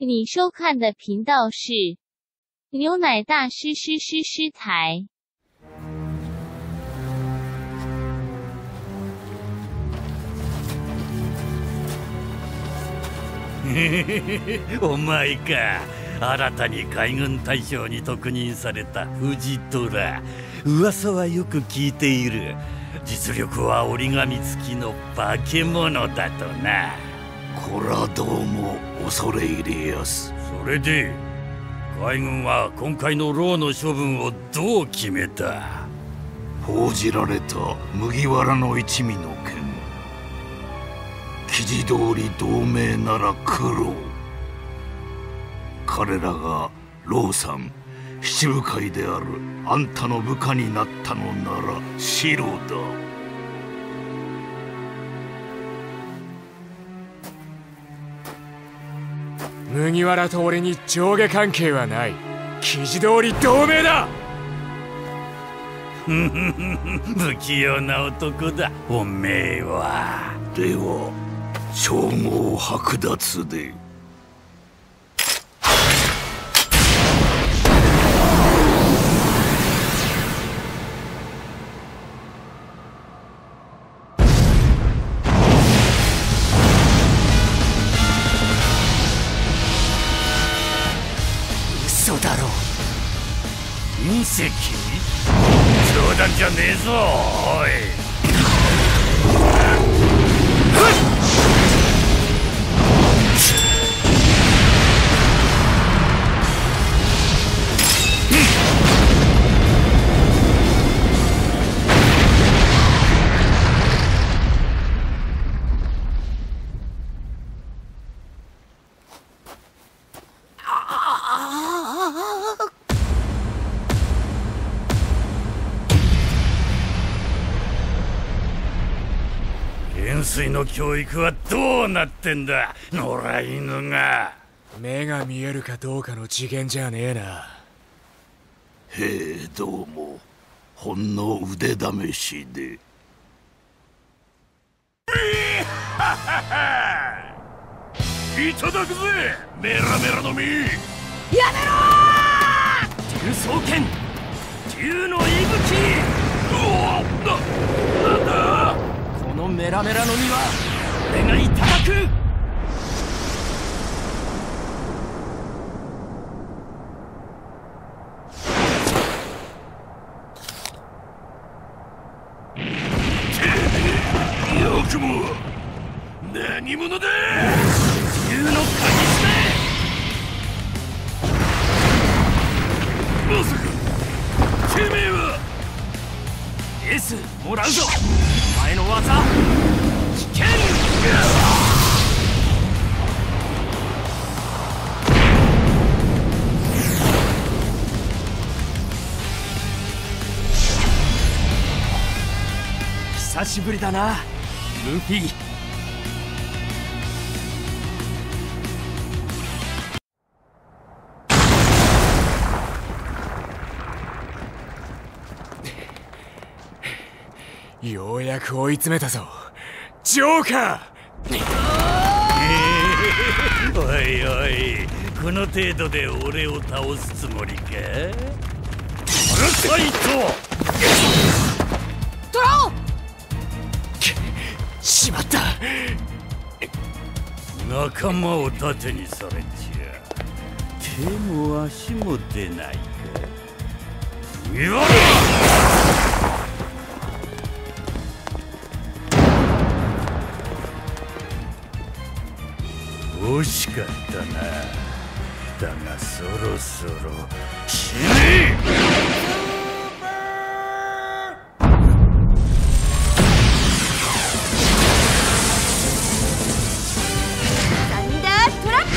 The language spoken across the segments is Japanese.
你收看的频道是牛奶大师师台。お前か、新たに海軍大将に特任された藤虎。噂はよく聞いている。実力は折り紙付きの化け物だとな。こらどうも恐れ入れやす。それで海軍は今回の牢の処分をどう決めた？報じられた麦わらの一味の件、記事通り同盟なら苦労。彼らが老さん七部会であるあんたの部下になったのなら白だ。麦わらと俺に上下関係はない。記事通り同盟だ。不器用な男だおめえは。では称号剥奪で。隕石？冗談じゃねえぞおい。元帥の教育はどうなってんだ、野良犬が。目が見えるかどうかの次元じゃねえな。へえ、どうもほんの腕試しで。いただくぜメラメラの実。やめろー。竜爪剣竜の息吹。うお、なんだこのメラメラの実は俺がいただく。よくも何者だ。竜の鍵爪。まさかてめえは。Sもらうぞ。前の技危険。久しぶりだなルフィ。ようやく追い詰めたぞジョーカー。おいおい、この程度で俺を倒すつもりか。パラサイトドロー。しまった、仲間を盾にされちゃ手も足も出ないか。言われ惜しかったな。だがそろそろ死ねサンダートラップ。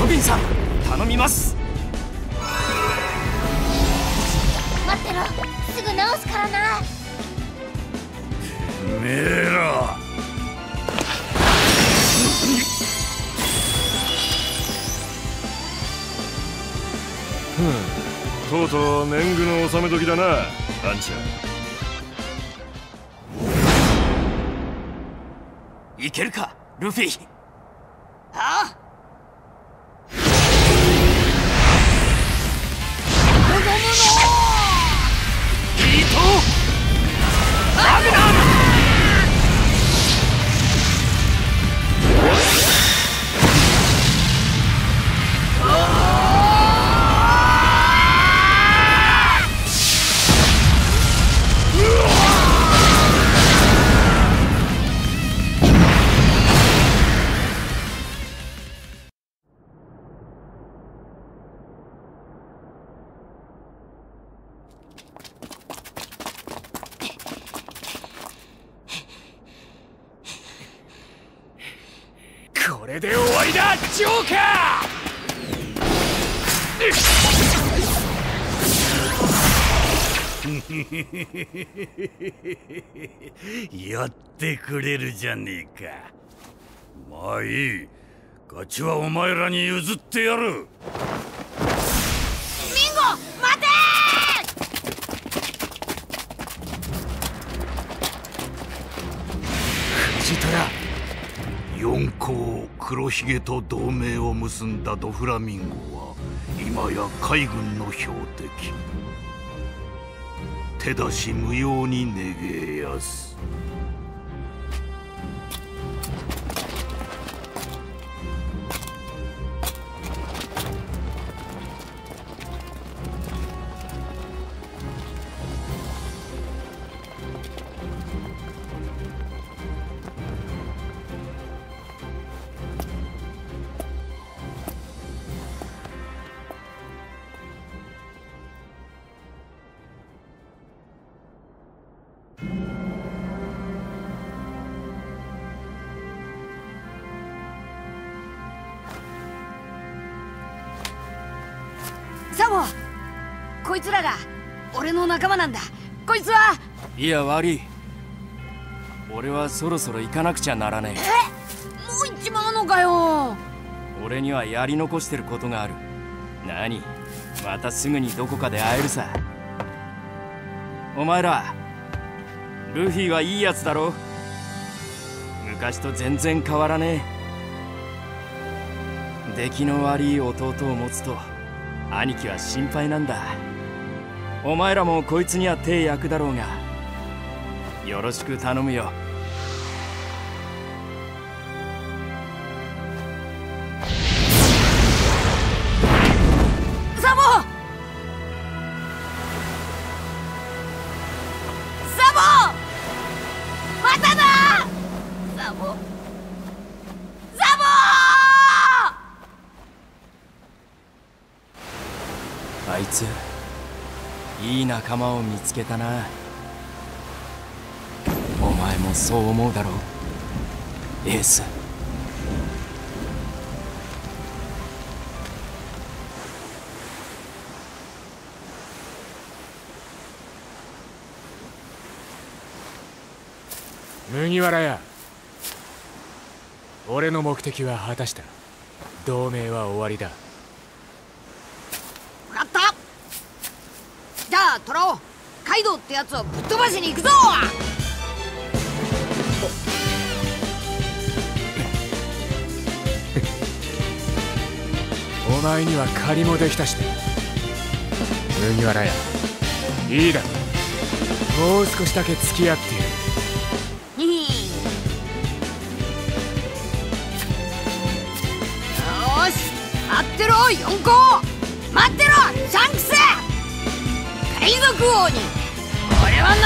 ロビンさん頼みます。すぐ直すからな。てめえら。とうとう年貢の納め時だな、あんちゃん。いけるか、ルフィ。ああ。伊藤ラグナーム。これで終わりだ、ジョーカー。やってくれるじゃねえか。まあいい、ガチはお前らに譲ってやる。ミンゴ待てー。藤虎、四皇黒ひげと同盟を結んだドフラミンゴは今や海軍の標的。手出し無用に願えやす。こいつらが俺の仲間なんだ。こいつは。いや悪い、俺はそろそろ行かなくちゃならねえ。もう行っちまうのかよ。俺にはやり残してることがある。何、またすぐにどこかで会えるさ。お前らルフィはいいやつだろ、昔と全然変わらねえ。出来の悪い弟を持つと兄貴は心配なんだ。お前らもこいつには手焼くだろうが、よろしく頼むよ。サボ！サボ！まただ！サボ！サボ！あいつ、いい仲間を見つけたな。お前もそう思うだろう、エース。麦わらや、俺の目的は果たした。同盟は終わりだ。じゃあトラオ、カイドウってやつをぶっ飛ばしに行くぞ。お前には借りもできたし。麦わらや、いいだろう、もう少しだけ付き合ってやる。よーし、待ってろ四皇、待ってろシャンクス、海賊王に俺はなる。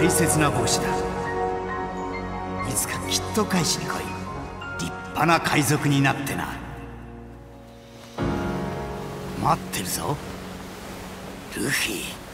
大切な帽子だ。いつかきっと返しに来い。立派な海賊になってな。待ってるぞルフィ。